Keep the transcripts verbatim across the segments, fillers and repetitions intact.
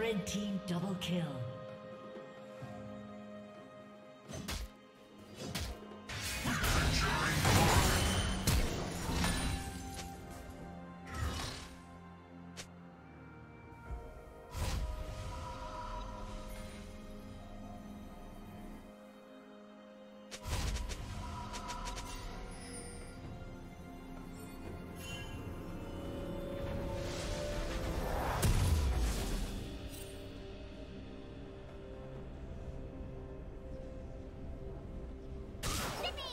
Red team double kill.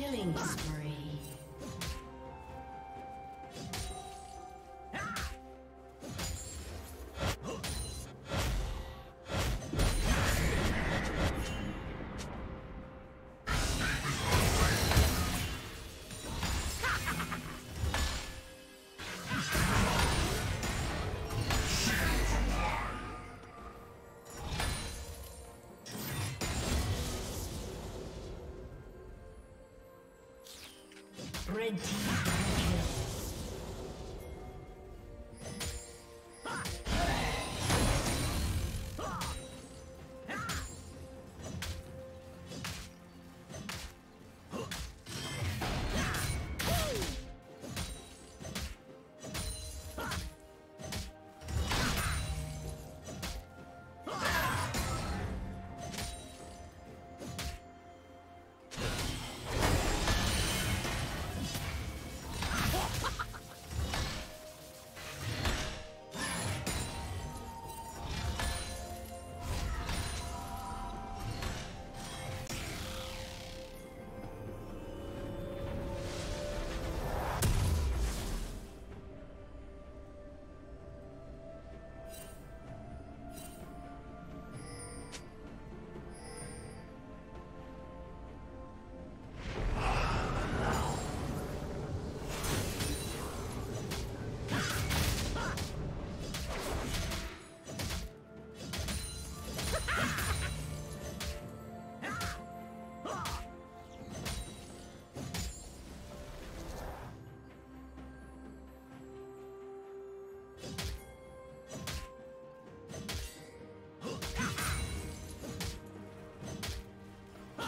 Killing spree. Red team.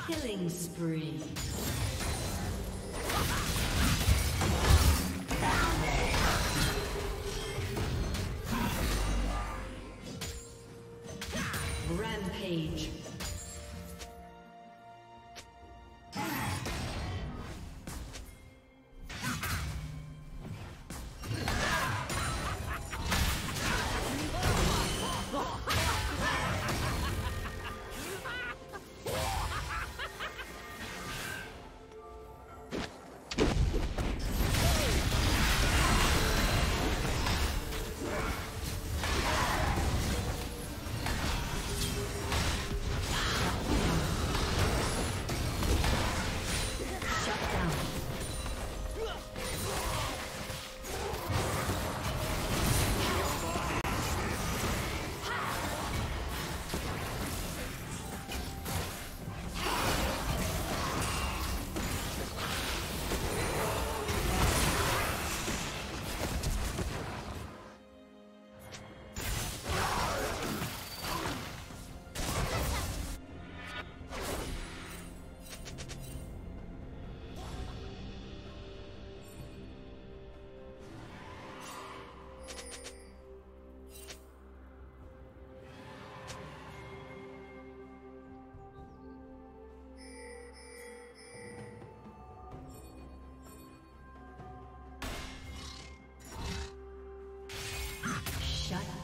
Killing spree. Rampage.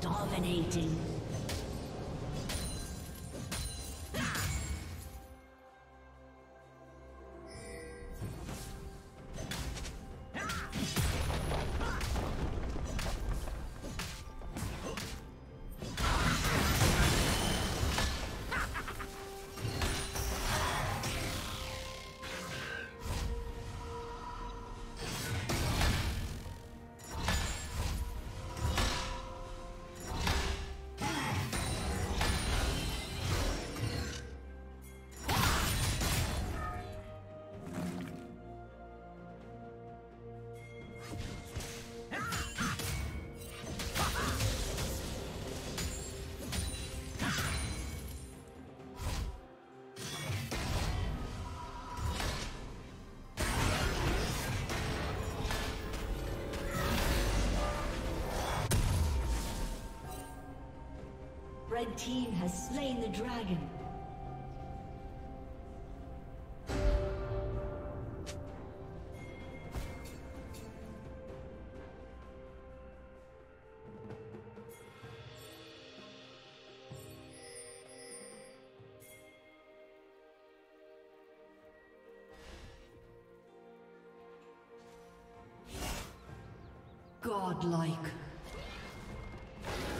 Dominating. Red team has slain the dragon. Godlike.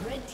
Red Red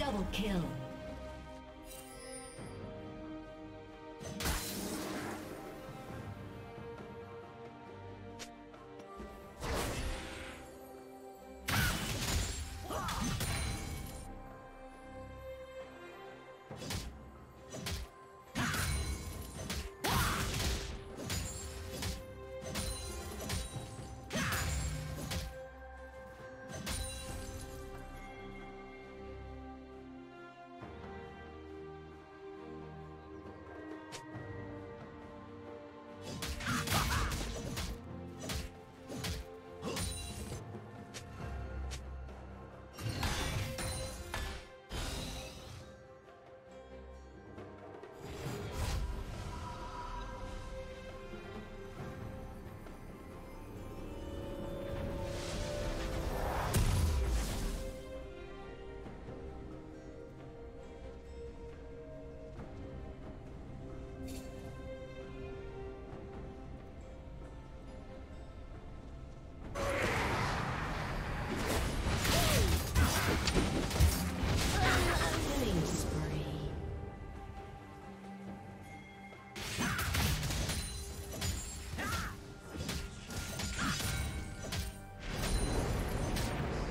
Double kill. Team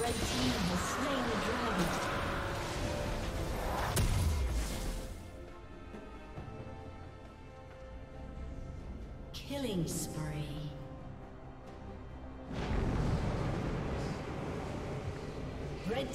Red team has slain the Red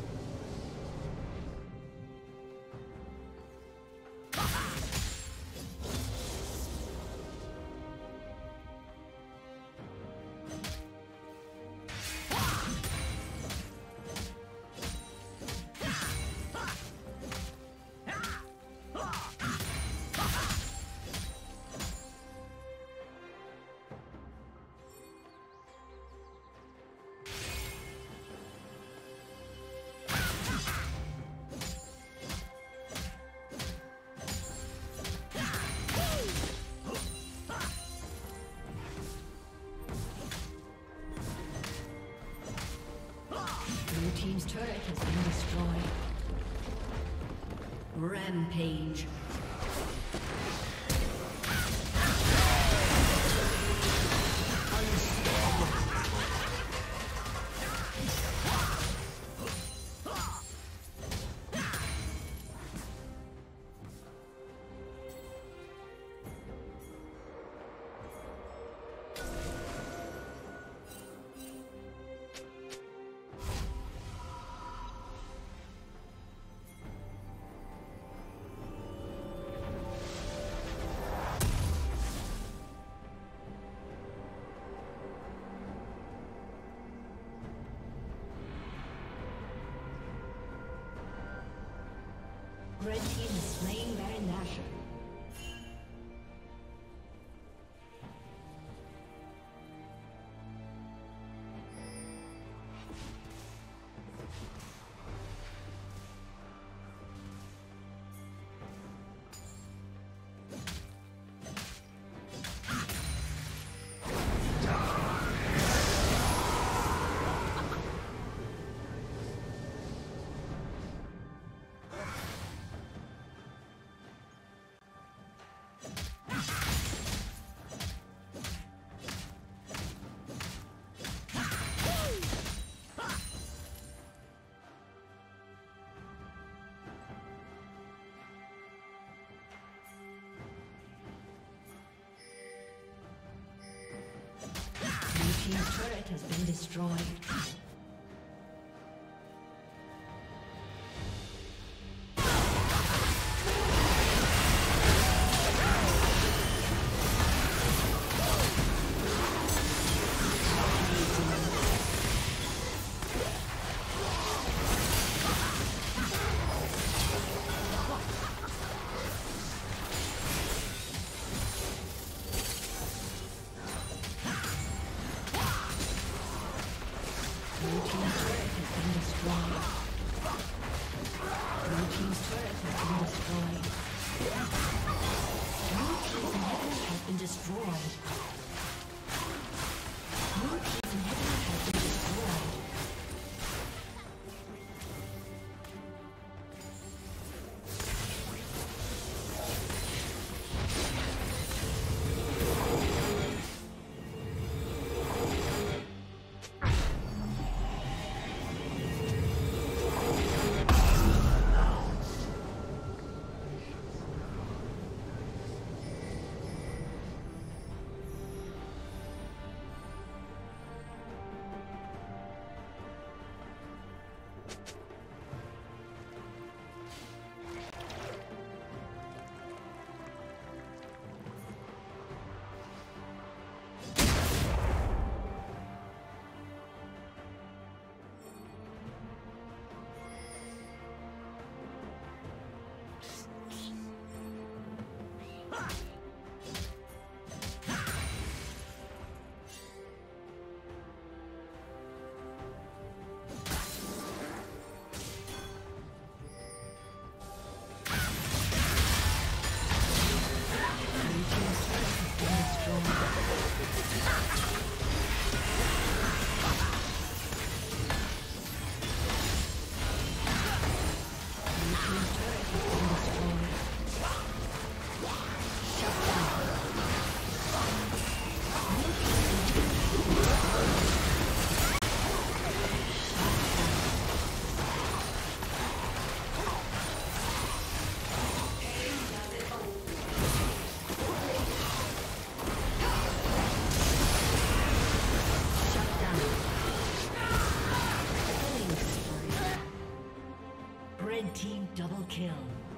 Team's turret has been destroyed. Rampage. Red team is slaying Baron Nashor. The turret has been destroyed. Team double kill.